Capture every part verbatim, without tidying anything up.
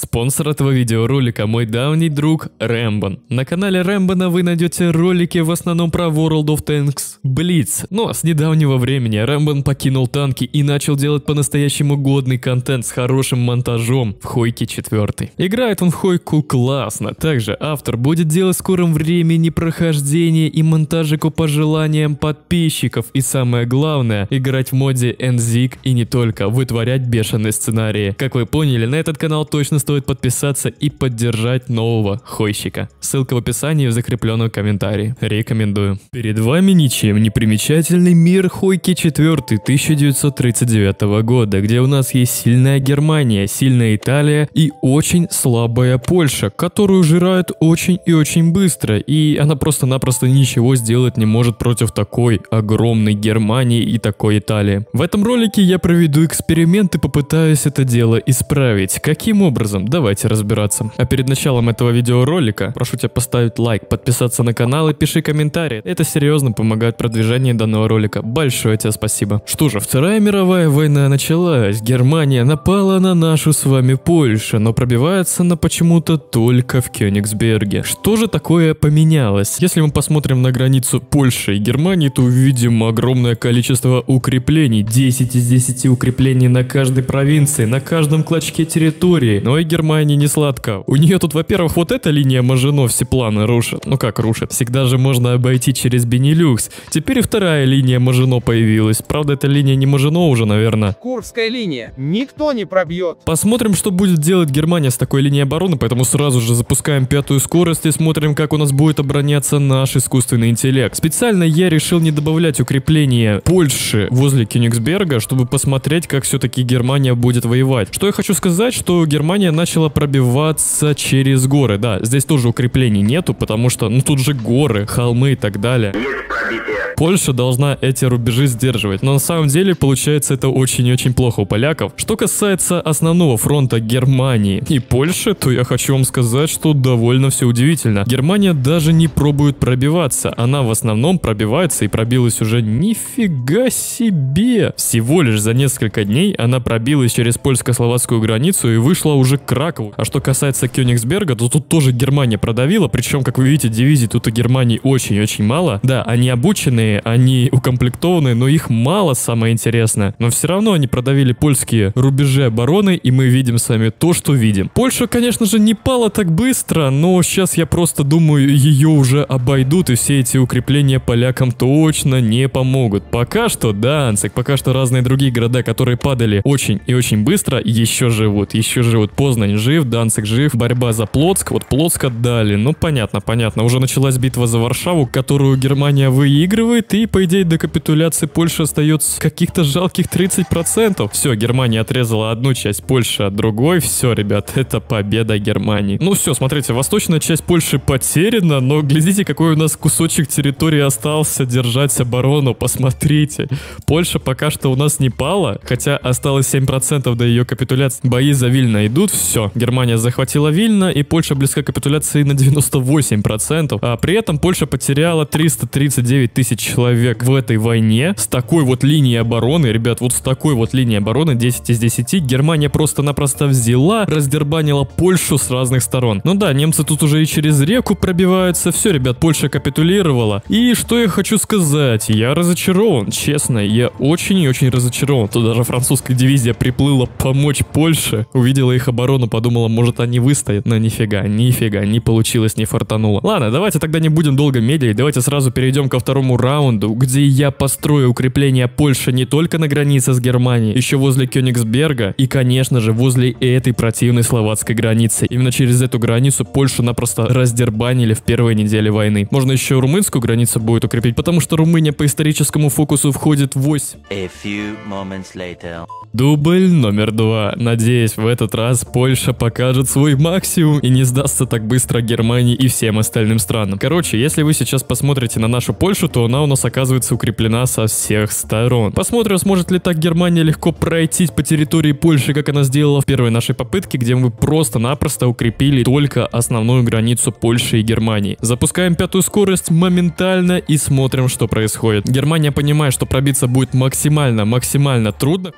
Спонсор этого видеоролика – мой давний друг Рэмбон. На канале Рэмбона вы найдете ролики в основном про World of Tanks Blitz, но с недавнего времени Рэмбон покинул танки и начал делать по-настоящему годный контент с хорошим монтажом в Хойке четыре. Играет он в Хойку классно, также автор будет делать в скором времени прохождение и монтажику по желаниям подписчиков и самое главное – играть в моде Н З И К и не только, вытворять бешеные сценарии. Как вы поняли, на этот канал точно стоит подписаться и поддержать нового хойщика. Ссылка в описании и в закрепленном комментарии. Рекомендую. Перед вами ничем не примечательный мир Хойки четыре тысяча девятьсот тридцать девятого года, где у нас есть сильная Германия, сильная Италия и очень слабая Польша, которую жирают очень и очень быстро, и она просто-напросто ничего сделать не может против такой огромной Германии и такой Италии. В этом ролике я проведу эксперимент и попытаюсь это дело исправить. Каким образом? Давайте разбираться. А перед началом этого видеоролика прошу тебя поставить лайк, подписаться на канал и пиши комментарии. Это серьезно помогает продвижению данного ролика. Большое тебе спасибо. Что же, Вторая мировая война началась. Германия напала на нашу с вами Польшу, но пробивается она почему-то только в Кёнигсберге. Что же такое поменялось? Если мы посмотрим на границу Польши и Германии, то увидим огромное количество укреплений. десять из десяти укреплений на каждой провинции, на каждом клочке территории. Но и Германии не сладко. У нее тут, во-первых, вот эта линия Мажино все планы рушит. Ну как рушит? Всегда же можно обойти через Бенилюкс. Теперь и вторая линия Мажино появилась. Правда, эта линия не Мажино уже, наверное. Курская линия. Никто не пробьет. Посмотрим, что будет делать Германия с такой линией обороны, поэтому сразу же запускаем пятую скорость и смотрим, как у нас будет обороняться наш искусственный интеллект. Специально я решил не добавлять укрепления Польши возле Кёнигсберга, чтобы посмотреть, как все-таки Германия будет воевать. Что я хочу сказать, что Германия начала пробиваться через горы. Да, здесь тоже укреплений нету, потому что, ну, тут же горы, холмы и так далее. Нет пробития. Польша должна эти рубежи сдерживать, но на самом деле получается это очень и очень плохо у поляков. Что касается основного фронта Германии и Польши, то я хочу вам сказать, что довольно все удивительно. Германия даже не пробует пробиваться, она в основном пробивается и пробилась уже нифига себе. Всего лишь за несколько дней она пробилась через польско-словацкую границу и вышла уже к Кракову. А что касается Кёнигсберга, то тут тоже Германия продавила, причем, как вы видите, дивизий тут у Германии очень-очень мало. Да, они обученные, они укомплектованные, но их мало, самое интересное. Но все равно они продавили польские рубежи обороны, и мы видим с вами то, что видим. Польша, конечно же, не пала так быстро, но сейчас я просто думаю, ее уже обойдут, и все эти укрепления полякам точно не помогут. Пока что Данциг, пока что разные другие города, которые падали очень и очень быстро, еще живут, еще живут. Вот Познань жив, Данциг жив, борьба за Плоцк, вот Плоцк отдали, ну понятно, понятно, уже началась битва за Варшаву, которую Германия выигрывает, и по идее до капитуляции Польши остается каких-то жалких тридцать процентов. Все, Германия отрезала одну часть Польши от другой, все, ребят, это победа Германии. Ну все, смотрите, восточная часть Польши потеряна, но глядите, какой у нас кусочек территории остался держать оборону, посмотрите. Польша пока что у нас не пала, хотя осталось семь процентов до ее капитуляции, бои за Вильно идут, все. Германия захватила Вильно, и Польша близка к капитуляции на девяносто восемь процентов. А при этом Польша потеряла триста тридцать девять тысяч человек в этой войне. С такой вот линией обороны, ребят, вот с такой вот линией обороны десять из десяти Германия просто-напросто взяла, раздербанила Польшу с разных сторон. Ну да, немцы тут уже и через реку пробиваются. Все, ребят, Польша капитулировала. И что я хочу сказать? Я разочарован, честно. Я очень и очень разочарован. Тут даже французская дивизия приплыла помочь Польше. Увидела их их оборону, подумала, может они выстоят, но нифига, нифига, не получилось, не фартануло. Ладно, давайте тогда не будем долго медлить, давайте сразу перейдем ко второму раунду, где я построю укрепление Польши не только на границе с Германией, еще возле Кёнигсберга и, конечно же, возле этой противной словацкой границы. Именно через эту границу Польшу напросто раздербанили в первой неделе войны. Можно еще румынскую границу будет укрепить, потому что Румыния по историческому фокусу входит в ось. Дубль номер два. Надеюсь, в этот раз Польша покажет свой максимум и не сдастся так быстро Германии и всем остальным странам. Короче, если вы сейчас посмотрите на нашу Польшу, то она у нас оказывается укреплена со всех сторон. Посмотрим, сможет ли так Германия легко пройтись по территории Польши, как она сделала в первой нашей попытке, где мы просто-напросто укрепили только основную границу Польши и Германии. Запускаем пятую скорость моментально и смотрим, что происходит. Германия понимает, что пробиться будет максимально, максимально трудно.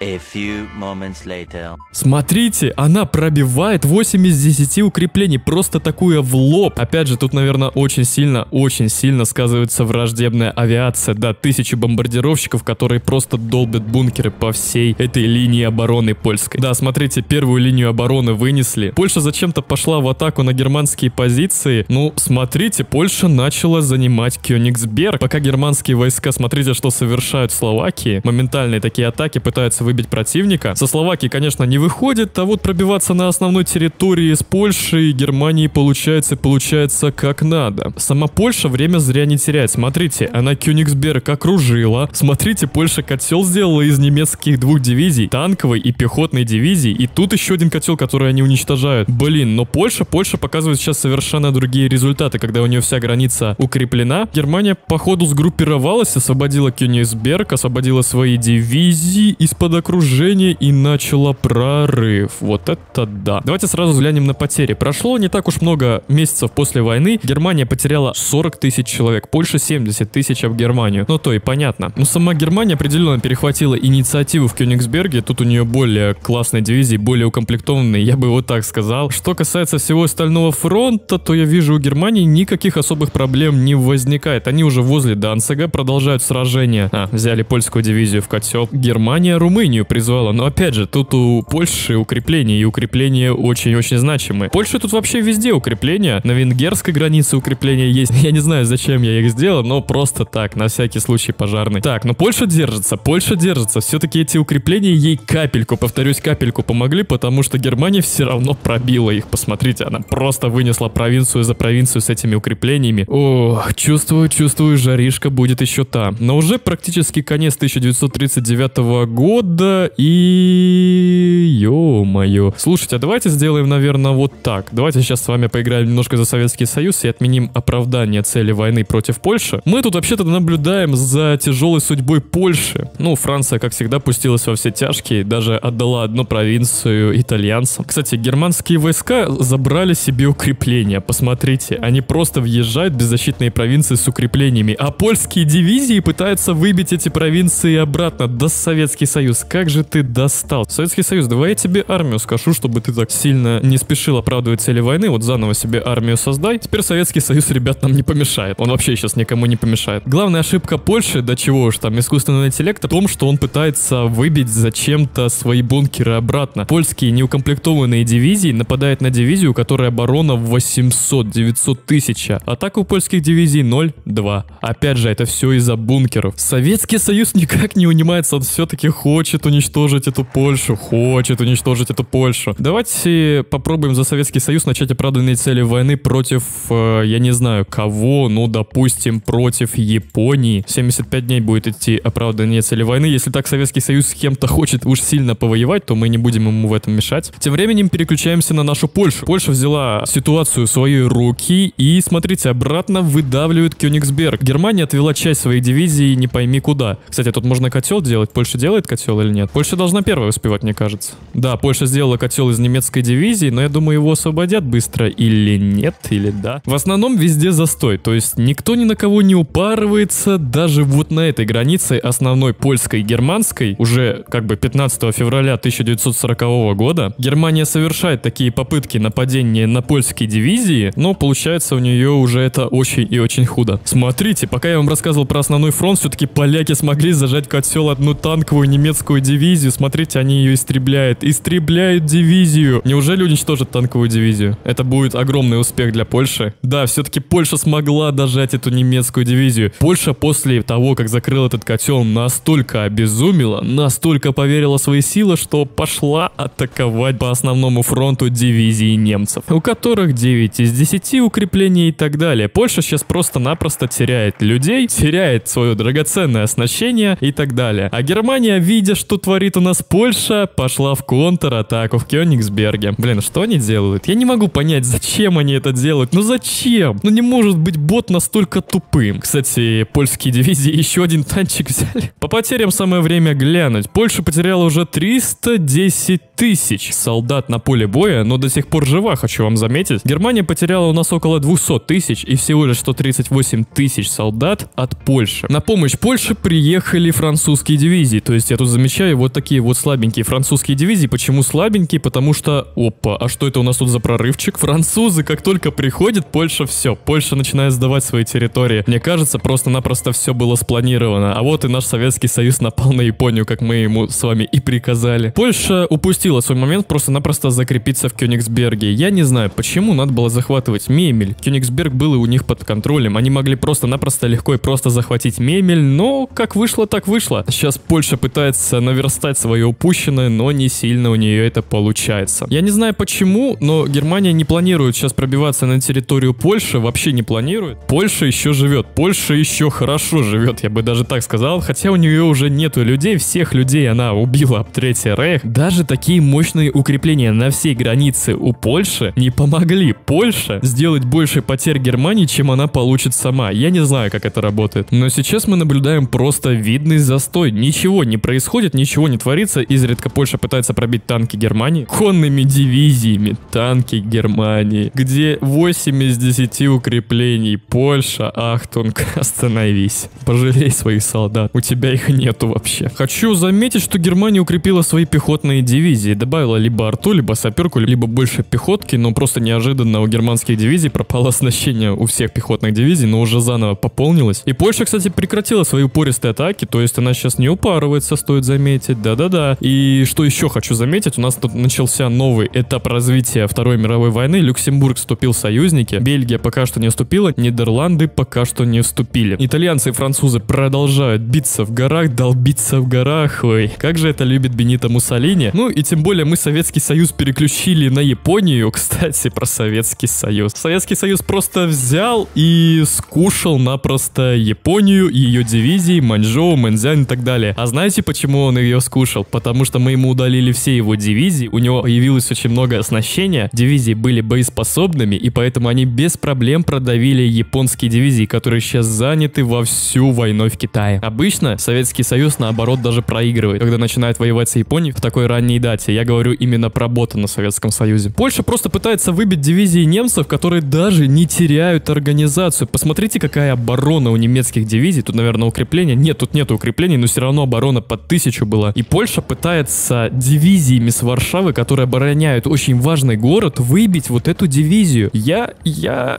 Смотрите, она пробивает восемь из десяти укреплений, просто такую в лоб. Опять же, тут, наверное, очень сильно, очень сильно сказывается враждебная авиация. Да, тысячи бомбардировщиков, которые просто долбят бункеры по всей этой линии обороны польской. Да, смотрите, первую линию обороны вынесли. Польша зачем-то пошла в атаку на германские позиции. Ну, смотрите, Польша начала занимать Кёнигсберг. Пока германские войска, смотрите, что совершают Словакии. Моментальные такие атаки, пытаются выбить противника. Со Словакии, конечно, не выходит, а вот пробиваться на основной территории с Польшей и Германии получается, получается как надо. Сама Польша время зря не теряет. Смотрите, она Кёнигсберг окружила. Смотрите, Польша котел сделала из немецких двух дивизий, танковой и пехотной дивизии. И тут еще один котел, который они уничтожают. Блин, но Польша, Польша показывает сейчас совершенно другие результаты, когда у нее вся граница укреплена. Германия, походу, сгруппировалась, освободила Кёнигсберг, освободила свои дивизии из-под окружения и начала прорыв. Вот это да. Давайте сразу взглянем на потери. Прошло не так уж много месяцев после войны. Германия потеряла сорок тысяч человек, Польша семьдесят тысяч об Германию. Ну то и понятно. Но сама Германия определенно перехватила инициативу в Кёнигсберге. Тут у нее более классные дивизии, более укомплектованные, я бы вот так сказал. Что касается всего остального фронта, то я вижу, у Германии никаких особых проблем не возникает. Они уже возле Данцига продолжают сражение. А, взяли польскую дивизию в котел. Германия Румынию призвала. Но опять же, тут у Польши укрепления, и укрепления очень-очень значимые. Польша тут вообще везде укрепления. На венгерской границе укрепления есть. Я не знаю, зачем я их сделал, но просто так, на всякий случай пожарный. Так, но Польша держится, Польша держится. Все-таки эти укрепления ей капельку, повторюсь, капельку помогли, потому что Германия все равно пробила их. Посмотрите, она просто вынесла провинцию за провинцию с этими укреплениями. Ох, чувствую, чувствую, жаришка будет еще та. Но уже практически конец тысяча девятьсот тридцать девятого года и... Ё-моё. Слушайте, а давайте сделаем, наверное, вот так. Давайте сейчас с вами поиграем немножко за Советский Союз и отменим оправдание цели войны против Польши. Мы тут вообще-то наблюдаем за тяжелой судьбой Польши. Ну, Франция, как всегда, пустилась во все тяжкие, даже отдала одну провинцию итальянцам. Кстати, германские войска забрали себе укрепления. Посмотрите, они просто въезжают в беззащитные провинции с укреплениями, а польские дивизии пытаются выбить эти провинции обратно. Да, Советский Союз, как же ты достал. Советский Союз, давай я тебе армию скажу, чтобы ты так сильно не спешил оправдывать цели войны. Вот заново себе армию создай. Теперь Советский Союз, ребят, нам не помешает. Он вообще сейчас никому не помешает. Главная ошибка Польши, до чего уж там искусственного интеллекта, в том, что он пытается выбить зачем-то свои бункеры обратно. Польские неукомплектованные дивизии нападают на дивизию, у которой оборона восемьсот-девятьсот тысяч. Атака у польских дивизий ноль-два. Опять же, это все из-за бункеров. Советский Союз никак не унимается. Он все-таки хочет уничтожить эту Польшу. Хочет уничтожить эту Польшу. Давайте попробуем за Советский Союз начать оправданные цели войны против, э, я не знаю, кого, ну, допустим, против Японии. семьдесят пять дней будет идти оправдание цели войны. Если так Советский Союз с кем-то хочет уж сильно повоевать, то мы не будем ему в этом мешать. Тем временем переключаемся на нашу Польшу. Польша взяла ситуацию в свои руки и, смотрите, обратно выдавливает Кёнигсберг. Германия отвела часть своей дивизии не пойми куда. Кстати, тут можно котел делать. Польша делает котел или нет? Польша должна первая успевать, мне кажется. Да, Польша сделала котел из немецкой дивизии, но я думаю, его освободят быстро или нет, или да. В основном везде застой, то есть никто ни на кого не упарывается, даже вот на этой границе основной польской и германской, уже как бы пятнадцатого февраля тысяча девятьсот сорокового года, Германия совершает такие попытки нападения на польские дивизии, но получается у нее уже это очень и очень худо. Смотрите, пока я вам рассказывал про основной фронт, все-таки поляки смогли зажать котел одну танковую немецкую дивизию, смотрите, они ее истребляют. Истребляют дивизию. Неужели уничтожат танковую дивизию? Это будет огромный успех для Польши. Да, все-таки Польша смогла дожать эту немецкую дивизию. Польша после того, как закрыла этот котел, настолько обезумела, настолько поверила в свои силы, что пошла атаковать по основному фронту дивизии немцев, у которых девять из десяти укреплений и так далее. Польша сейчас просто-напросто теряет людей, теряет свое драгоценное оснащение и так далее. А Германия, видя, что творит у нас Польша, пошла в контратаку в Кёнигсберге. Блин, что они делают? Я не могу понять, зачем они это делают. Ну зачем? Ну не может быть бот настолько тупым. Кстати, дивизии, польские дивизии еще один танчик взяли. По потерям самое время глянуть. Польша потеряла уже триста десять тысяч солдат на поле боя, но до сих пор жива, хочу вам заметить. Германия потеряла у нас около двухсот тысяч и всего лишь сто тридцать восемь тысяч солдат от Польши. На помощь Польше приехали французские дивизии, то есть я тут замечаю вот такие вот слабенькие французские дивизии. Почему слабенькие? Потому что, опа, а что это у нас тут за прорывчик? Французы, как только приходят, Польша все, Польша начинает сдавать свои территории. Мне кажется, просто-напросто все было спланировано. А вот и наш Советский Союз напал на Японию, как мы ему с вами и приказали. Польша упустила свой момент просто-напросто закрепиться в Кёнигсберге. Я не знаю, почему надо было захватывать Мемель. Кёнигсберг был и у них под контролем. Они могли просто-напросто легко и просто захватить Мемель, но как вышло, так вышло. Сейчас Польша пытается наверстать свое упущенное, но не сильно у нее это получается. Я не знаю почему, но Германия не планирует сейчас пробиваться на территорию Польши, вообще не планирует. Польша еще живет, Польша еще хорошо живет, я бы даже так сказал, хотя у нее уже нету людей, всех людей она убила об Третий рейх. Даже такие мощные укрепления на всей границе у Польши не помогли Польше сделать больше потерь Германии, чем она получит сама. Я не знаю, как это работает, но сейчас мы наблюдаем просто видный застой, ничего не происходит, ничего не творится. Изредка Польша пытается пробить танки Германии конными дивизиями, танки Германии, где восемь из десяти укреплений. Польша, ахтунг, остановись, пожалей своих солдат, у тебя их нету вообще. Хочу заметить, что Германия укрепила свои пехотные дивизии, добавила либо арту, либо саперку, либо больше пехотки, но просто неожиданно у германских дивизий пропало оснащение у всех пехотных дивизий, но уже заново пополнилось. И Польша, кстати, прекратила свои упористые атаки, то есть она сейчас не упарывается, стоит заметить, да-да-да. И что еще хочу заметить, у нас тут начался новый этап развития Второй мировой войны. Люксембург вступил в союзники, Бельгия пока что не вступила, Нидерланды пока что не вступили. Итальянцы и французы продолжают биться в горах, долбиться в горах, ой, как же это любит Бенито Муссолини. Ну и тем более мы Советский Союз переключили на Японию. Кстати, про Советский Союз. Советский Союз просто взял и скушал напросто Японию и ее дивизии, Маньчжоу, Мэнзянь и так далее. А знаете, почему он ее скушал? Потому что мы ему удалили все его дивизии, у него явилось очень много оснащения, дивизии были боеспособными, и поэтому они без проблем продавили японские дивизии, которые сейчас заняты вовсю войной в Китае. Обычно Советский Союз, наоборот, даже проигрывает, когда начинает воевать с Японией в такой ранней дате. Я говорю именно про бота на Советском Союзе. Польша просто пытается выбить дивизии немцев, которые даже не теряют организацию. Посмотрите, какая оборона у немецких дивизий. Тут, наверное, укрепления. Нет, тут нету укреплений, но все равно оборона под тысячу была. И Польша пытается дивизиями с Варшавы, которые обороняют очень важный город, выбить вот эту дивизию. Я... я...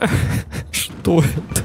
Что это?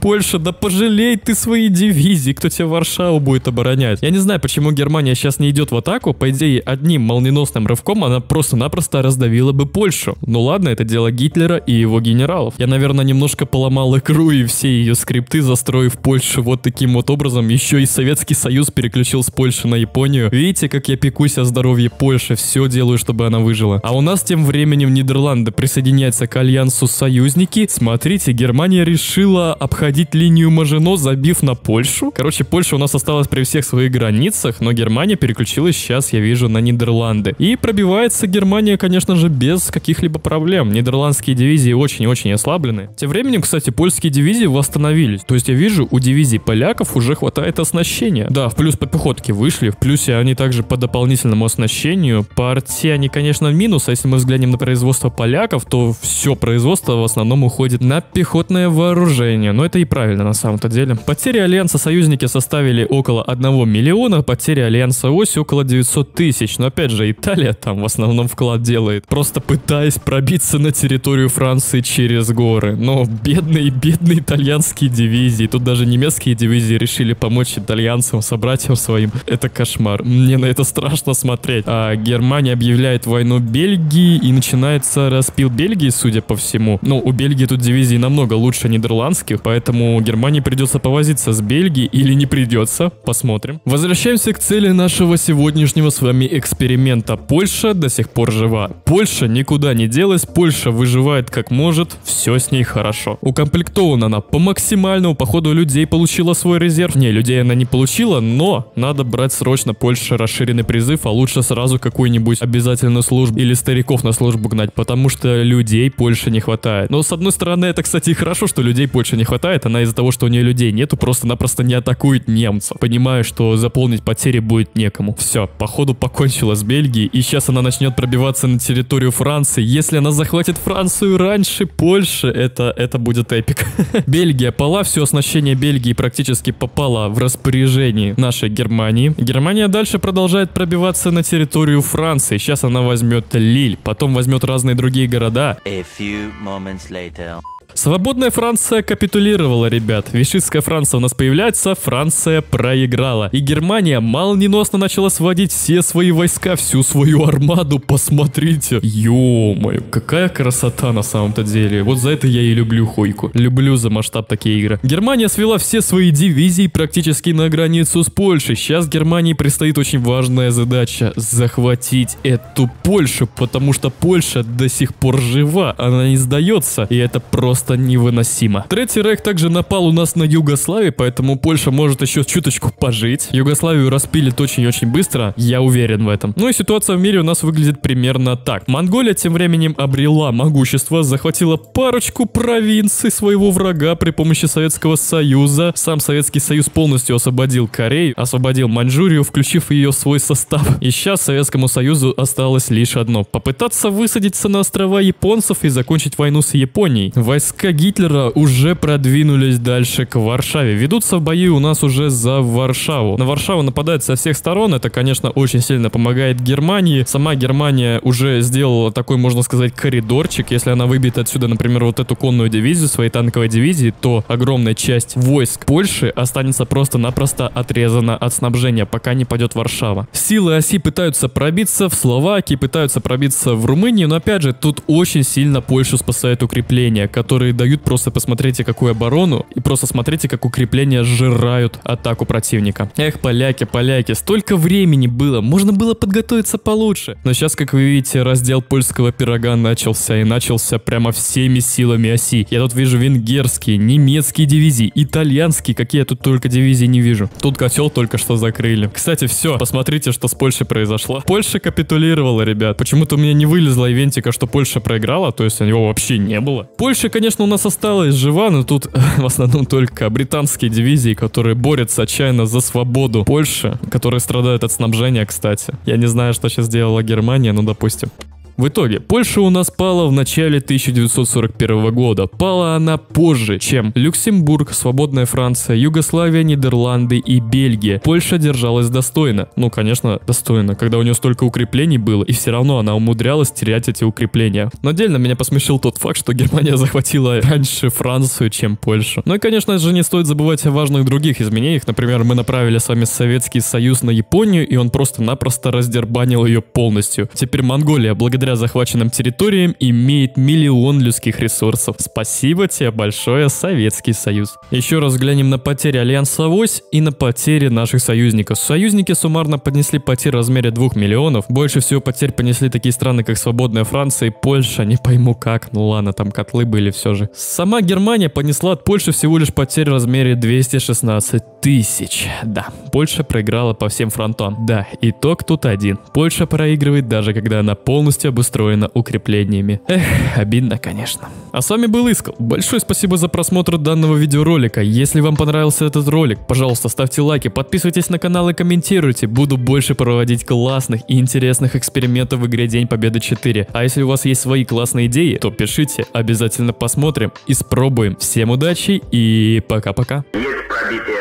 Польша, да пожалей ты свои дивизии, кто тебя Варшаву будет оборонять. Я не знаю, почему Германия сейчас не идет в атаку. По идее, одним молниеносным рывком она просто-напросто раздавила бы Польшу. Ну ладно, это дело Гитлера и его генералов. Я, наверное, немножко поломал игру и все ее скрипты, застроив Польшу вот таким вот образом. Еще и Советский Союз переключил с Польши на Японию. Видите, как я пекусь о здоровье Польши, все делаю, чтобы она выжила. А у нас тем временем Нидерланды присоединяются к альянсу союзники. Смотрите, Германия решила обходить линию Мажино, забив на Польшу. Короче, Польша у нас осталась при всех своих границах, но Германия переключилась сейчас, я вижу, на Нидерланды. И пробивается Германия, конечно же, без каких-либо проблем. Нидерландские дивизии очень-очень ослаблены. Тем временем, кстати, польские дивизии восстановились. То есть я вижу, у дивизий поляков уже хватает оснащения. Да, в плюс по пехотке вышли, в плюсе они также по дополнительному оснащению. По арте они, конечно, в минус, а если мы взглянем на производство поляков, то все производство в основном уходит на пехотное вооружение. Но это и правильно на самом-то деле. Потери альянса союзники составили около одного миллиона, потери альянса ось около девятисот тысяч. Но опять же, Италия там в основном вклад делает, просто пытаясь пробиться на территорию Франции через горы. Но бедные, бедные итальянские дивизии. Тут даже немецкие дивизии решили помочь итальянцам, собратьям своим. Это кошмар. Мне на это страшно смотреть. А Германия объявляет войну Бельгии, и начинается распил Бельгии, судя по всему. Но у Бельгии тут дивизии намного лучше нидерландских, поэтому Германии придется повозиться с Бельгией или не придется. Посмотрим. Возвращаемся к цели нашего сегодняшнего с вами эксперимента. Польша до сих пор жива. Польша никуда не делась. Польша выживает как может. Все с ней хорошо. Укомплектована она по максимальному. Походу, людей получила свой резерв. Не, людей она не получила, но надо брать срочно Польше расширенный призыв, а лучше сразу какую-нибудь обязательную службу или стариков на службу гнать, потому что людей Польше не хватает. Но с одной стороны, это, кстати, хорошо, что людей Польше не хватает, она из-за того, что у нее людей нету, просто-напросто не атакует немцев, понимая, что заполнить потери будет некому. Все, походу покончила с Бельгией, и сейчас она начнет пробиваться на территорию Франции. Если она захватит Францию раньше Польши, это, это будет эпик. Бельгия пала, все оснащение Бельгии практически попало в распоряжение нашей Германии. Германия дальше продолжает пробиваться на территорию Франции. Сейчас она возьмет Лиль, потом возьмет разные другие города. Свободная Франция капитулировала, ребят. Вишистская Франция у нас появляется, Франция проиграла. И Германия молниеносно начала сводить все свои войска, всю свою армаду, посмотрите. Ё-моё, какая красота на самом-то деле. Вот за это я и люблю Хойку. Люблю за масштаб такие игры. Германия свела все свои дивизии практически на границу с Польшей. Сейчас Германии предстоит очень важная задача. Захватить эту Польшу, потому что Польша до сих пор жива. Она не сдается, и это просто невыносимо. Третий рейх также напал у нас на Югославии, поэтому Польша может еще чуточку пожить. Югославию распилит очень-очень быстро, я уверен в этом. Ну и ситуация в мире у нас выглядит примерно так. Монголия тем временем обрела могущество, захватила парочку провинций своего врага при помощи Советского Союза. Сам Советский Союз полностью освободил Корею, освободил Маньчжурию, включив ее в свой состав. И сейчас Советскому Союзу осталось лишь одно. Попытаться высадиться на острова японцев и закончить войну с Японией. Войска Гитлера уже продвинулись дальше к Варшаве. Ведутся бои у нас уже за Варшаву. На Варшаву нападают со всех сторон. Это, конечно, очень сильно помогает Германии. Сама Германия уже сделала такой, можно сказать, коридорчик. Если она выбьет отсюда, например, вот эту конную дивизию, своей танковой дивизии, то огромная часть войск Польши останется просто-напросто отрезана от снабжения, пока не падет Варшава. Силы оси пытаются пробиться в Словакии, пытаются пробиться в Румынию, но, опять же, тут очень сильно Польшу спасает укрепление, которое которые дают просто посмотрите, какую оборону, и просто смотрите, как укрепления сжирают атаку противника. Эх, поляки, поляки, столько времени было, можно было подготовиться получше. Но сейчас, как вы видите, раздел польского пирога начался, и начался прямо всеми силами оси. Я тут вижу венгерские, немецкие дивизии, итальянские, какие я тут только дивизии не вижу. Тут котел только что закрыли. Кстати, все, посмотрите, что с Польшей произошло. Польша капитулировала, ребят. Почему-то у меня не вылезла ивентика, что Польша проиграла, то есть у него вообще не было. Польша, конечно, Конечно, у нас осталась жива, но тут в основном только британские дивизии, которые борются отчаянно за свободу Польши, которые страдают от снабжения, кстати. Я не знаю, что сейчас делала Германия, но допустим. В итоге, Польша у нас пала в начале тысяча девятьсот сорок первого года. Пала она позже, чем Люксембург, Свободная Франция, Югославия, Нидерланды и Бельгия. Польша держалась достойно. Ну, конечно, достойно, когда у нее столько укреплений было, и все равно она умудрялась терять эти укрепления. Но отдельно меня посмешил тот факт, что Германия захватила раньше Францию, чем Польшу. Ну и, конечно же, не стоит забывать о важных других изменениях. Например, мы направили с вами Советский Союз на Японию, и он просто-напросто раздербанил ее полностью. Теперь Монголия, благодаря захваченным территориям, имеет миллион людских ресурсов. Спасибо тебе большое, Советский Союз. Еще раз глянем на потери Альянса Авось и на потери наших союзников. Союзники суммарно поднесли потери в размере двух миллионов. Больше всего потерь понесли такие страны, как Свободная Франция и Польша. Не пойму как, ну ладно, там котлы были все же. Сама Германия понесла от Польши всего лишь потерь в размере двухсот шестнадцати тысяч. Да, Польша проиграла по всем фронтам. Да, итог тут один. Польша проигрывает, даже когда она полностью устроена укреплениями. Эх, обидно, конечно. А с вами был Искал. Большое спасибо за просмотр данного видеоролика. Если вам понравился этот ролик, пожалуйста, ставьте лайки, подписывайтесь на канал и комментируйте. Буду больше проводить классных и интересных экспериментов в игре День Победы четыре. А если у вас есть свои классные идеи, то пишите, обязательно посмотрим и спробуем. Всем удачи и пока-пока. Есть пробитие.